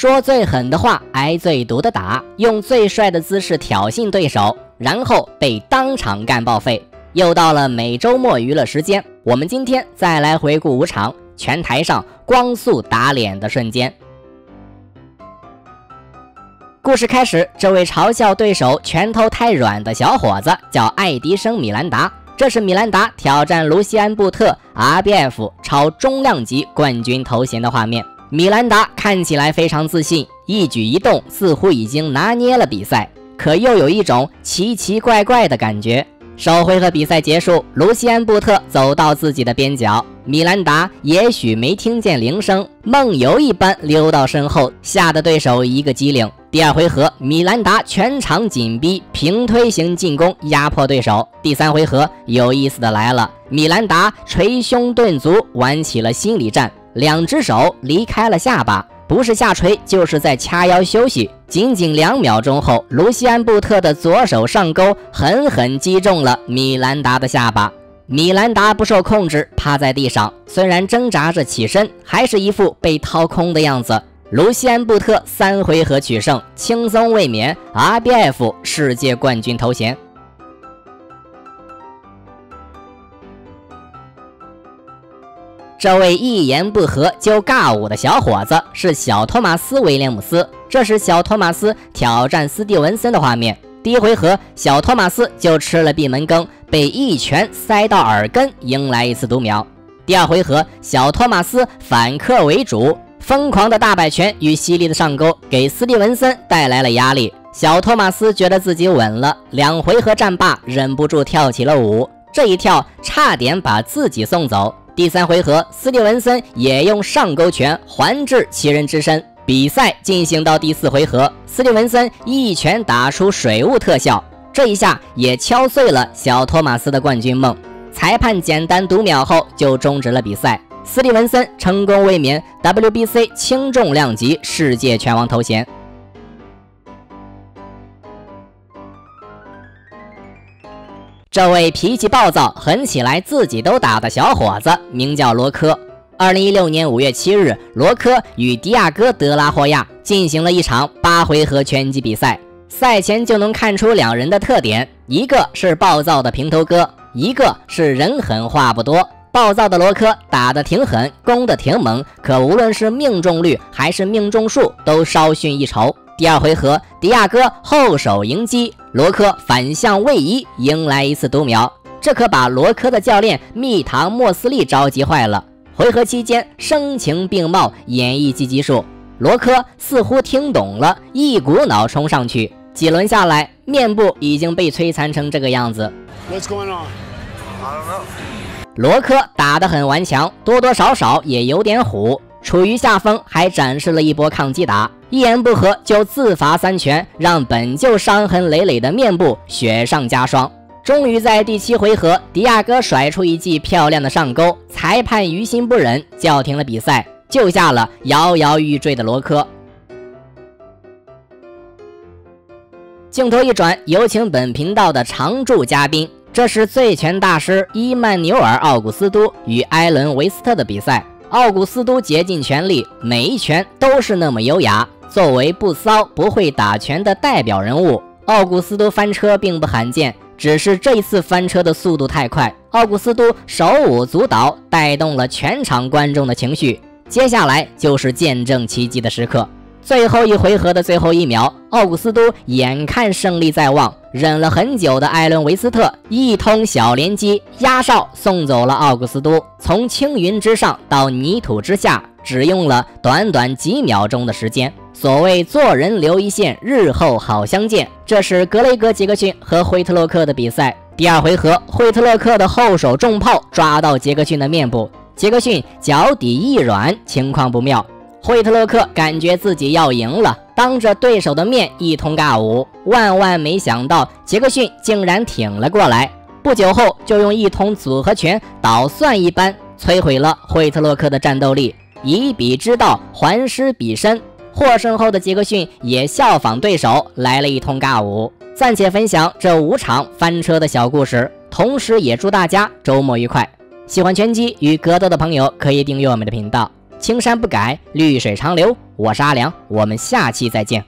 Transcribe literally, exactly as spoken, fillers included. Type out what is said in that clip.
说最狠的话，挨最毒的打，用最帅的姿势挑衅对手，然后被当场干报废。又到了每周末娱乐时间，我们今天再来回顾五场拳台上光速打脸的瞬间。 故事开始，这位嘲笑对手拳头太软的小伙子叫爱迪生·米兰达，这是米兰达挑战卢西安·布特 I B F 超中量级冠军头衔的画面。米兰达看起来非常自信，一举一动似乎已经拿捏了比赛，可又有一种奇奇怪怪的感觉。首回合比赛结束，卢西安·布特走到自己的边角。 米兰达也许没听见铃声，梦游一般溜到身后，吓得对手一个机灵。第二回合，米兰达全场紧逼，平推型进攻压迫对手。第三回合，有意思的来了，米兰达捶胸顿足，玩起了心理战，两只手离开了下巴，不是下垂就是在掐腰休息。仅仅两秒钟后，卢西安·布特的左手上勾狠狠击中了米兰达的下巴。 米兰达不受控制，趴在地上，虽然挣扎着起身，还是一副被掏空的样子。卢西安·布特三回合取胜，轻松卫冕 I B F 世界冠军头衔。这位一言不合就尬舞的小伙子是小托马斯·威廉姆斯，这是小托马斯挑战斯蒂文森的画面。 第一回合，小托马斯就吃了闭门羹，被一拳塞到耳根，迎来一次读秒。第二回合，小托马斯反客为主，疯狂的大摆拳与犀利的上勾给斯蒂文森带来了压力。小托马斯觉得自己稳了，两回合战罢，忍不住跳起了舞，这一跳差点把自己送走。第三回合，斯蒂文森也用上勾拳还至其人之身。 比赛进行到第四回合，斯蒂文森一拳打出水雾特效，这一下也敲碎了小托马斯的冠军梦。裁判简单读秒后就终止了比赛，斯蒂文森成功卫冕 W B C 轻重量级世界拳王头衔。这位脾气暴躁、狠起来自己都打的小伙子名叫罗科。 二零一六年五月七日，罗科与迪亚哥·德拉霍亚进行了一场八回合拳击比赛。赛前就能看出两人的特点，一个是暴躁的平头哥，一个是人狠话不多。暴躁的罗科打得挺狠，攻得挺猛，可无论是命中率还是命中数都稍逊一筹。第二回合，迪亚哥后手迎击，罗科反向位移，迎来一次读秒。这可把罗科的教练蜜糖莫斯利着急坏了。 回合期间，声情并茂，演绎积极术。罗科似乎听懂了，一股脑冲上去。几轮下来，面部已经被摧残成这个样子。罗科打得很顽强，多多少少也有点虎，处于下风，还展示了一波抗击打，一言不合就自罚三拳，让本就伤痕累累的面部雪上加霜。 终于在第七回合，迪亚哥甩出一记漂亮的上勾，裁判于心不忍，叫停了比赛，救下了摇摇欲坠的罗科。镜头一转，有请本频道的常驻嘉宾，这是醉拳大师伊曼纽尔·奥古斯都与埃伦·维斯特的比赛。奥古斯都竭尽全力，每一拳都是那么优雅。作为不骚不会打拳的代表人物，奥古斯都翻车并不罕见。 只是这一次翻车的速度太快，奥古斯都手舞足蹈，带动了全场观众的情绪。接下来就是见证奇迹的时刻。最后一回合的最后一秒，奥古斯都眼看胜利在望，忍了很久的艾伦·维斯特一通小连击压哨，送走了奥古斯都。从青云之上到泥土之下，只用了短短几秒钟的时间。 所谓做人留一线，日后好相见。这是格雷格·杰克逊和惠特洛克的比赛。第二回合，惠特洛克的后手重炮抓到杰克逊的面部，杰克逊脚底一软，情况不妙。惠特洛克感觉自己要赢了，当着对手的面一通尬舞。万万没想到，杰克逊竟然挺了过来，不久后就用一通组合拳捣蒜一般摧毁了惠特洛克的战斗力。以彼之道还施彼身。 获胜后的杰克逊也效仿对手来了一通尬舞。暂且分享这五场翻车的小故事，同时也祝大家周末愉快。喜欢拳击与格斗的朋友可以订阅我们的频道。青山不改，绿水长流。我是阿良，我们下期再见。